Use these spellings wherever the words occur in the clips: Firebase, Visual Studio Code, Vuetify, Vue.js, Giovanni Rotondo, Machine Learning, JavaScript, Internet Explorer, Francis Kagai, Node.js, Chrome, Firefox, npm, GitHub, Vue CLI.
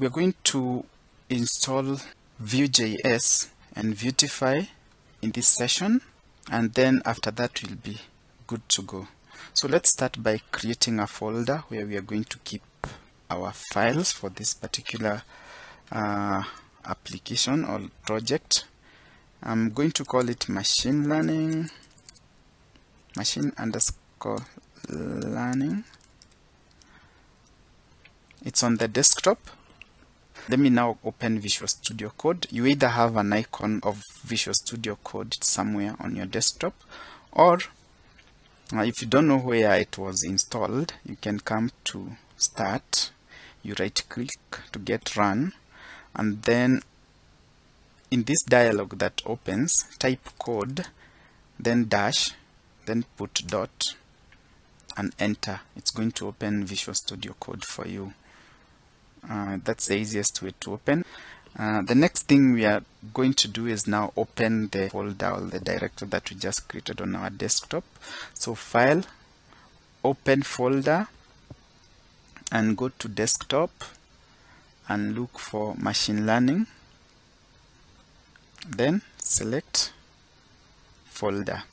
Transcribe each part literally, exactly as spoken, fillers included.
we are going to install Vue.js and Vuetify in this session, and then after that we'll be good to go. So let's start by creating a folder where we are going to keep our files for this particular uh, application or project. I'm going to call it machine learning, machine underscore learning. It's on the desktop. Let me now open Visual Studio Code. You either have an icon of Visual Studio Code somewhere on your desktop, or uh, if you don't know where it was installed, you can come to Start, you right click to get Run, and then in this dialog that opens, type code, then dash, then put dot, and enter. It's going to open Visual Studio Code for you. Uh, that's the easiest way to open. Uh, the next thing we are going to do is now open the folder or the directory that we just created on our desktop. So file, open folder, and go to desktop and look for machine learning. Then select folder.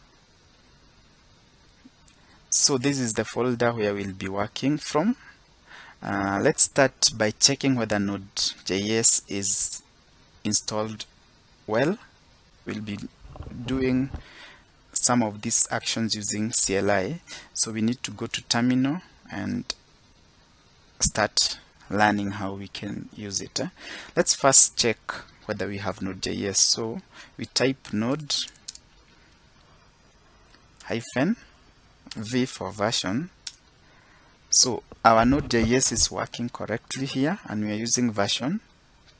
So this is the folder where we'll be working from. Uh, let's start by checking whether Node.js is installed well. We'll be doing some of these actions using C L I. So we need to go to terminal and start learning how we can use it. Eh? Let's first check whether we have Node.js. So we type node hyphen v for version. So our Node.js is working correctly here, and we are using version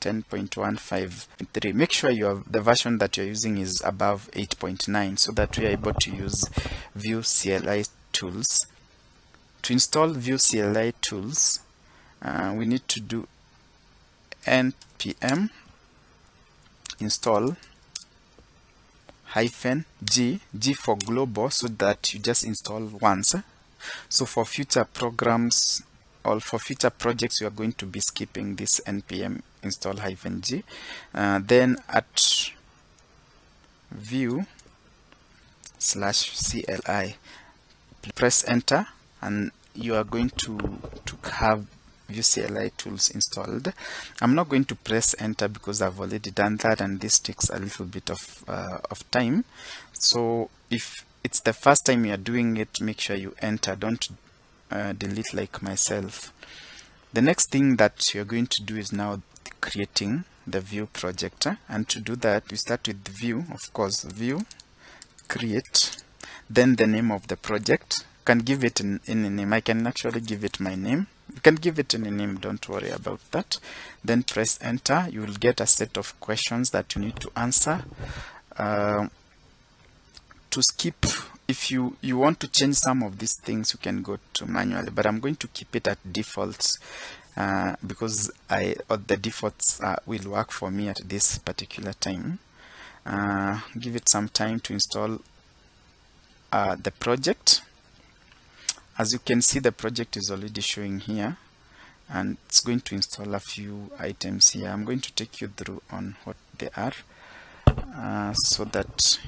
ten point one five three. Make sure you have the version that you're using is above eight point nine, so that we are able to use Vue C L I tools. To install Vue C L I tools, uh, we need to do npm install hyphen g g for global, so that you just install once. So for future programs or for future projects, you are going to be skipping this npm install hyphen g. Uh, then at vue slash cli, press enter, and you are going to to have Vue C L I tools installed. I'm not going to press enter because I've already done that, and this takes a little bit of uh, of time. So if it's the first time you are doing it, make sure you enter. Don't uh, delete like myself. The next thing that you're going to do is now creating the Vue project, and to do that, you start with Vue, of course, Vue create, then the name of the project. You can give it in, in a name. I can actually give it my name. You can give it in a name, don't worry about that. Then press enter. You will get a set of questions that you need to answer. Uh, to skip, if you you want to change some of these things, you can go to manually, but I'm going to keep it at defaults uh, because I or the defaults uh, will work for me at this particular time. Uh, give it some time to install uh, the project. As you can see, the project is already showing here, and it's going to install a few items here. I'm going to take you through on what they are, uh, so that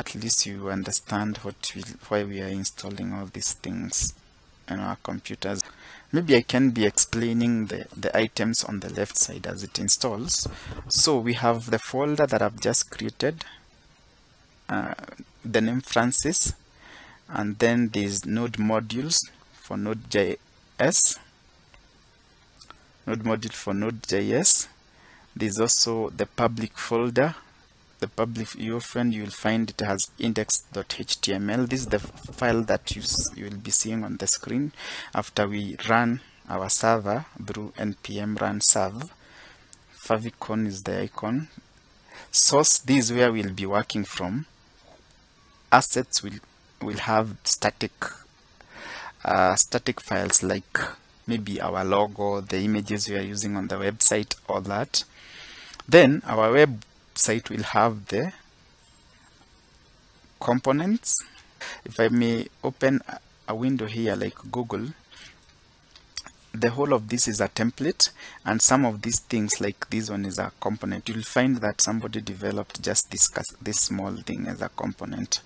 at least you understand what we, why we are installing all these things on our computers. Maybe I can be explaining the, the items on the left side as it installs. So we have the folder that I've just created, uh, the name Francis, and then there's node modules for Node.js, node module for Node.js. There's also the public folder. The public, your friend, you will find it has index.html. This is the file that you, you will be seeing on the screen after we run our server through npm run serve. favicon is the icon. Source, this is where we'll be working from. Assets will will have static uh, static files, like maybe our logo, the images we are using on the website, all that. Then our web site will have the components. If I may open a window here like Google, the whole of this is a template, and some of these things, like this one, is a component. You'll find that somebody developed just this this small thing as a component,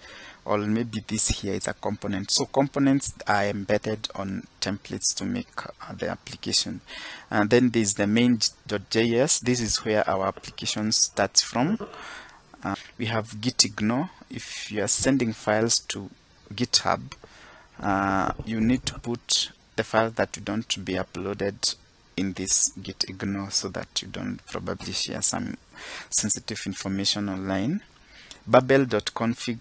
or maybe this here is a component. So components are embedded on templates to make uh, the application. And then there's the main.js. This is where our application starts from. Uh, we have git ignore. If you are sending files to GitHub, uh, you need to put the files that you don't be uploaded in this git ignore, so that you don't probably share some sensitive information online. Babel.config,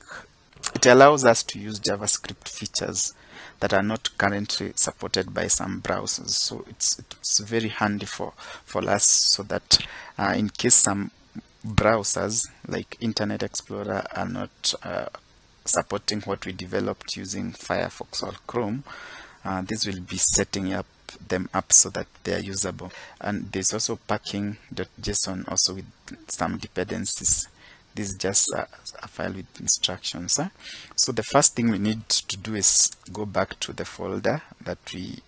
it allows us to use JavaScript features that are not currently supported by some browsers, so it's, it's very handy for for us, so that uh, in case some browsers like Internet Explorer are not uh, supporting what we developed using Firefox or Chrome, uh, this will be setting up them up so that they are usable. And there's also packing.json, also with some dependencies. This is just a, a file with instructions. Huh? So the first thing we need to do is go back to the folder that we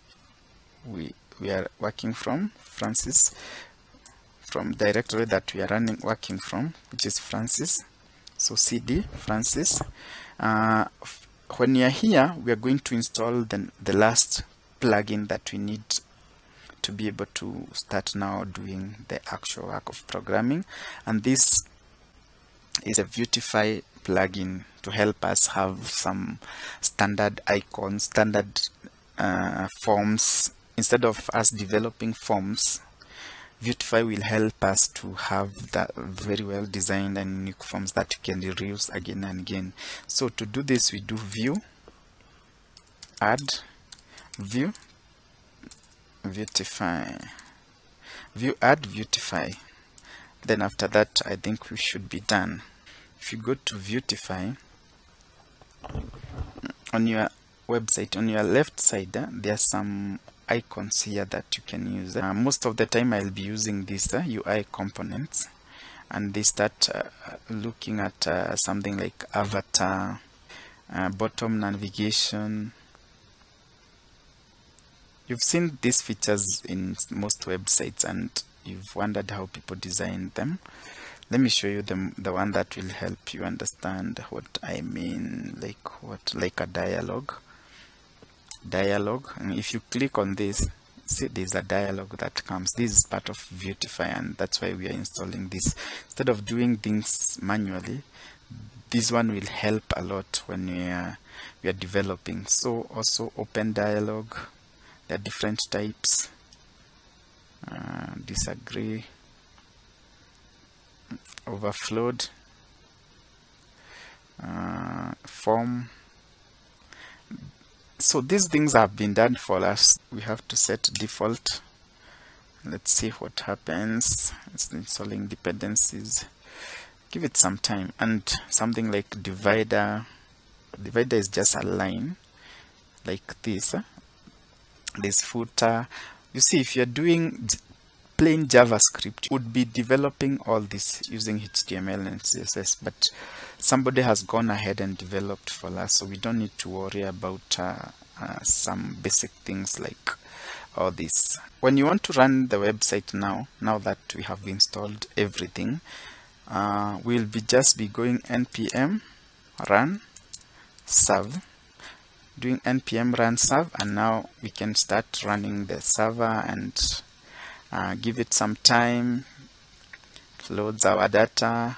we we are working from, Francis, from directory that we are running working from, which is Francis. So cd Francis. Uh, when you are here, we are going to install the the last plugin that we need to be able to start now doing the actual work of programming, and this is a Vuetify plugin to help us have some standard icons, standard uh, forms. Instead of us developing forms, Vuetify will help us to have that very well designed and unique forms that you can reuse again and again. So to do this, we do view, add, view, Vuetify, view, add, Vuetify. Then after that, I think we should be done. If you go to Vuetify on your website, on your left side, uh, there are some icons here that you can use. Uh, most of the time I'll be using these uh, U I components, and they start uh, looking at uh, something like avatar, uh, bottom navigation. You've seen these features in most websites, and you've wondered how people designed them. Let me show you the, the one that will help you understand what I mean, like what, like a dialogue. Dialogue, and if you click on this, see there's a dialogue that comes. This is part of Vuetify, and that's why we are installing this. Instead of doing things manually, this one will help a lot when we are, we are developing. So also open dialogue, there are different types. Uh, disagree, overflowed, uh, form. So these things have been done for us. We have to set default. Let's see what happens. It's installing dependencies. Give it some time. And something like divider. Divider is just a line like this. Huh? This footer. You see, if you're doing plain JavaScript, you would be developing all this using H T M L and C S S, but somebody has gone ahead and developed for us, so we don't need to worry about uh, uh, some basic things like all this. When you want to run the website now, now that we have installed everything, uh, we'll be just be going npm run serve. Doing npm run serve, and now we can start running the server, and uh, give it some time. It loads our data.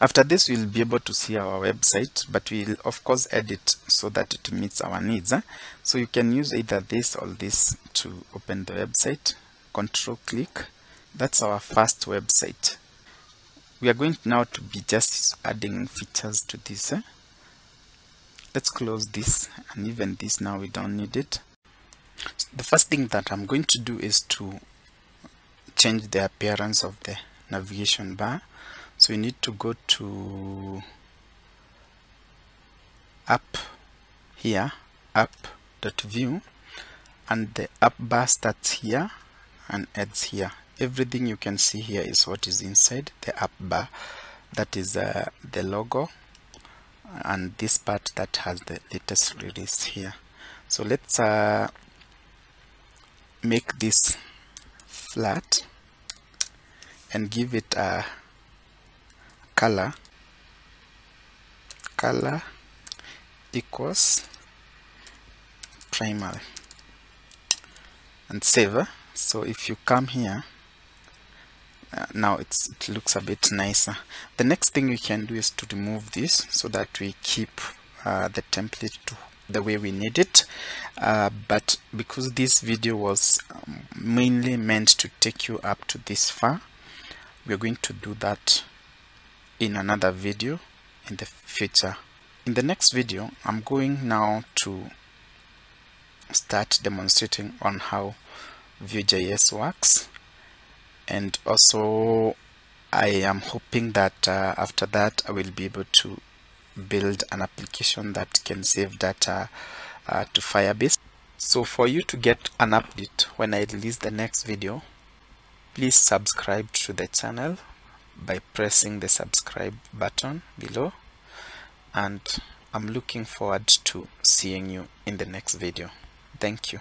After this, we'll be able to see our website, but we'll of course edit so that it meets our needs. Eh? So you can use either this or this to open the website. Control click. That's our first website. We are going now to be just adding features to this. Eh? Let's close this, and even this now we don't need it. So the first thing that I'm going to do is to change the appearance of the navigation bar. So we need to go to app here, app.view, and the app bar starts here and ends here. Everything you can see here is what is inside the app bar. That is uh, the logo, and this part that has the latest release here. So let's uh, make this flat and give it a color color equals primary and save. So if you come here uh, now it's, it looks a bit nicer. The next thing we can do is to remove this so that we keep uh, the template to the way we need it, uh, but because this video was um, mainly meant to take you up to this far, we're going to do that in another video in the future. In the next video, I'm going now to start demonstrating on how Vue.js works, and also I am hoping that uh, after that I will be able to build an application that can save data uh, to Firebase. So for you to get an update when I release the next video, please subscribe to the channel by pressing the subscribe button below, and I'm looking forward to seeing you in the next video. Thank you.